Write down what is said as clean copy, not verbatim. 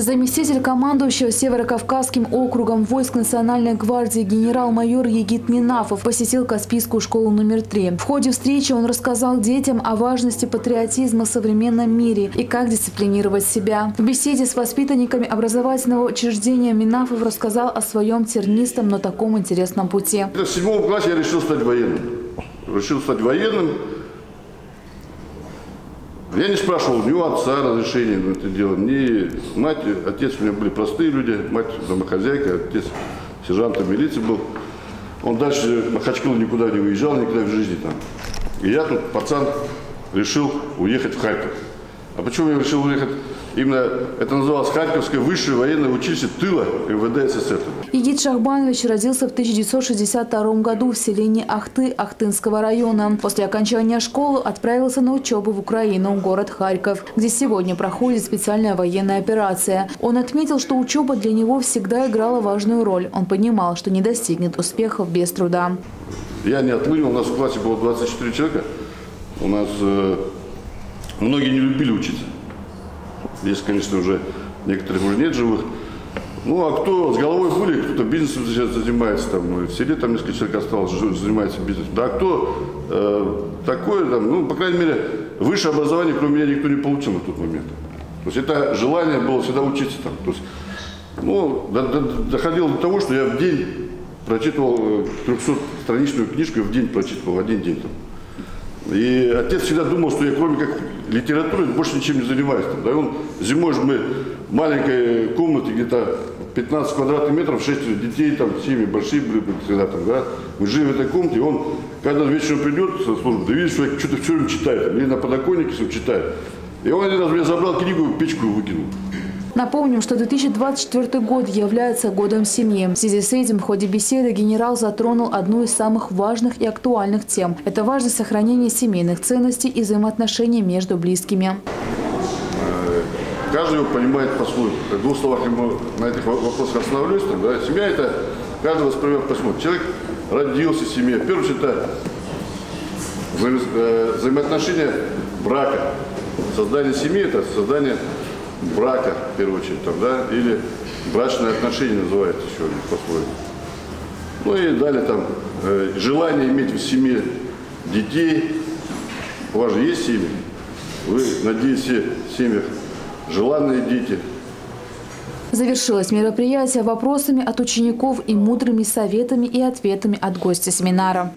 Заместитель командующего Северо-Кавказским округом войск Национальной гвардии генерал-майор Игит Менафов посетил Каспийскую школу номер 3. В ходе встречи он рассказал детям о важности патриотизма в современном мире и как дисциплинировать себя. В беседе с воспитанниками образовательного учреждения Менафов рассказал о своем тернистом, но таком интересном пути. В 7 классе я решил стать военным. Я не спрашивал ни у отца разрешения на это дело, ни мать, отец у меня были простые люди, мать домохозяйка, отец сержантом милиции был. Он дальше в Махачкалу никуда не уезжал, никогда в жизни там. И я тут, пацан, решил уехать в Харьков. А почему я решил уехать? Именно это называлось Харьковское высшее военное училище тыла ВВД СССР. Игит Шахбанович родился в 1962 году в селении Ахты Ахтынского района. После окончания школы отправился на учебу в Украину, город Харьков, где сегодня проходит специальная военная операция. Он отметил, что учеба для него всегда играла важную роль. Он понимал, что не достигнет успехов без труда. Я не отлынил, у нас в классе было 24 человека. У нас многие не любили учиться. Здесь, конечно, уже некоторых уже нет живых. Ну, а кто с головой были, кто-то бизнесом сейчас занимается, там, в селе там несколько человек осталось, занимается бизнесом. Да, кто такое, там, ну, по крайней мере, высшее образование, кроме меня, никто не получил на тот момент. То есть это желание было всегда учиться там. То есть, ну, доходило до того, что я в день прочитывал 300-страничную книжку, в один день там. И отец всегда думал, что я кроме как литературы больше ничем не занимаюсь. Да, он, зимой же мы в маленькой комнате где-то 15 квадратных метров, 6 детей, там, 7 большие были всегда там, да. Мы жили в этой комнате, он когда вечером придет со службы, ты видишь, человек что-то все время читает, или на подоконнике все читает. И он один раз мне забрал книгу, в печку выкинул. Напомним, что 2024 год является годом семьи. В связи с этим в ходе беседы генерал затронул одну из самых важных и актуальных тем. Это важность сохранения семейных ценностей и взаимоотношений между близкими. Каждый его понимает по-своему. В двух словах ему на этих вопросах остановлюсь. Да? Семья – это каждый воспринимает по-своему. Человек родился в семье. В первую очередь, это взаимоотношения брака. Создание семьи – это создание брака, в первую очередь, там, да, или брачные отношения называется еще по-своему. Ну и далее там желание иметь в семье детей. У вас же есть семьи? Вы, надеюсь, все в семьях желанные дети. Завершилось мероприятие вопросами от учеников и мудрыми советами и ответами от гостя семинара.